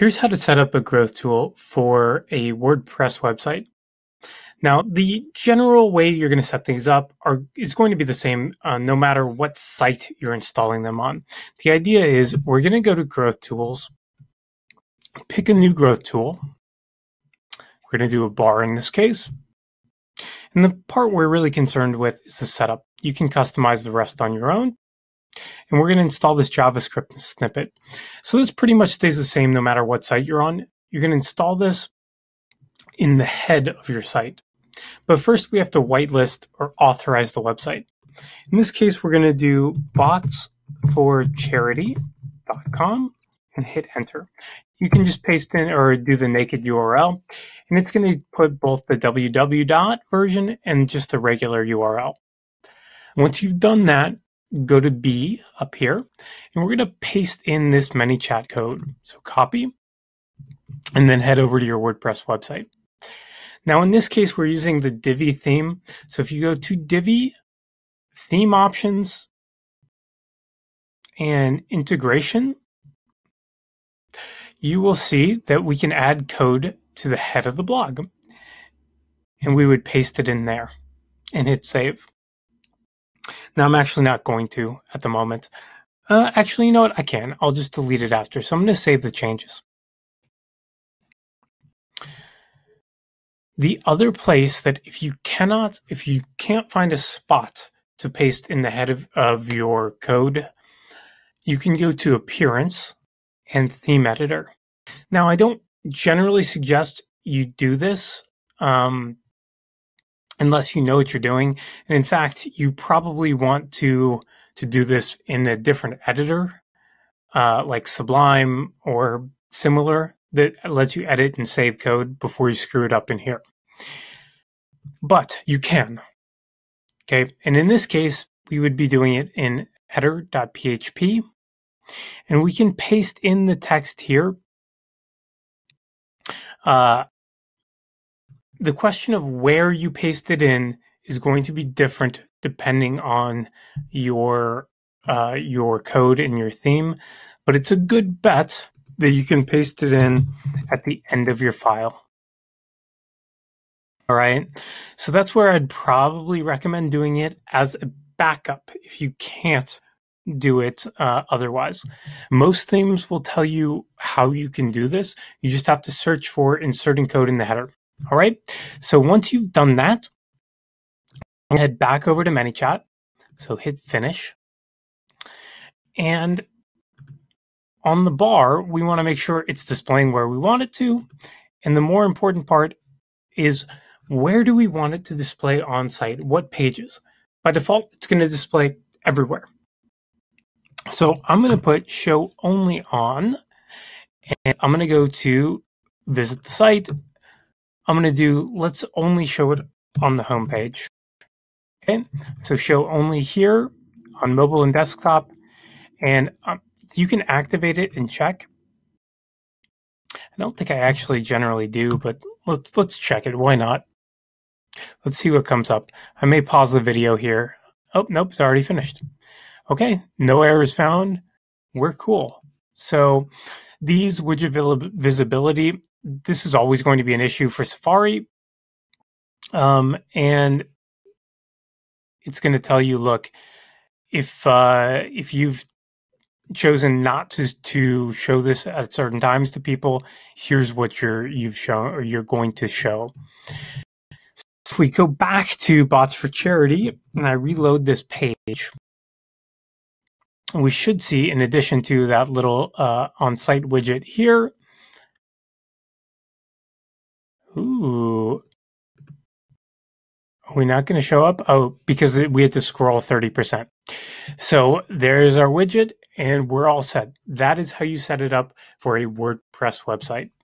Here's how to set up a growth tool for a WordPress website. Now, the general way you're going to set things up is going to be the same no matter what site you're installing them on. The idea is we're going to go to Growth Tools, pick a new growth tool. We're going to do a bar in this case. And the part we're really concerned with is the setup. You can customize the rest on your own. And we're going to install this JavaScript snippet. So this pretty much stays the same no matter what site you're on. You're going to install this in the head of your site. But first we have to whitelist or authorize the website. In this case, we're going to do botsforcharity.com and hit enter. You can just paste in or do the naked URL, and it's going to put both the www version and just the regular URL. Once you've done that, go to B up here, and we're going to paste in this ManyChat code. So copy, and then head over to your WordPress website. Now, in this case, we're using the Divi theme. So if you go to Divi, Theme Options, and Integration, you will see that we can add code to the head of the blog. And we would paste it in there and hit save. Now, I'm actually not going to at the moment. Actually, you know what? I can. I'll just delete it after. So I'm going to save the changes. The other place that if you can't find a spot to paste in the head of your code, you can go to Appearance and Theme Editor. Now, I don't generally suggest you do this unless you know what you're doing. And in fact, you probably want to do this in a different editor like Sublime or similar that lets you edit and save code before you screw it up in here. But you can. Okay, and in this case, we would be doing it in header.php. And we can paste in the text here. The question of where you paste it in is going to be different depending on your code and your theme, but it's a good bet that you can paste it in at the end of your file. All right, so that's where I'd probably recommend doing it as a backup if you can't do it otherwise. Most themes will tell you how you can do this. You just have to search for inserting code in the header. All right, so once you've done that, head back over to ManyChat. So hit finish. And on the bar, we want to make sure it's displaying where we want it to. And the more important part is where do we want it to display on site? What pages? By default, it's going to display everywhere. So I'm going to put show only on, and I'm going to go to visit the site. I'm going to do, let's only show it on the home page. Okay, so show only here on mobile and desktop, and you can activate it and check. I don't think I actually generally do, but let's check it. Why not? Let's see what comes up. I may pause the video here. Oh, nope, it's already finished. Okay, no errors found. We're cool. So these widget visibility, this is always going to be an issue for Safari. And it's going to tell you, look, if you've chosen not to show this at certain times to people, here's what you're going to show. So if we go back to Bots for Charity and I reload this page, we should see, in addition to that little on-site widget here, ooh, are we not going to show up? Oh, because we had to scroll 30%. So there's our widget, and we're all set. That is how you set it up for a WordPress website.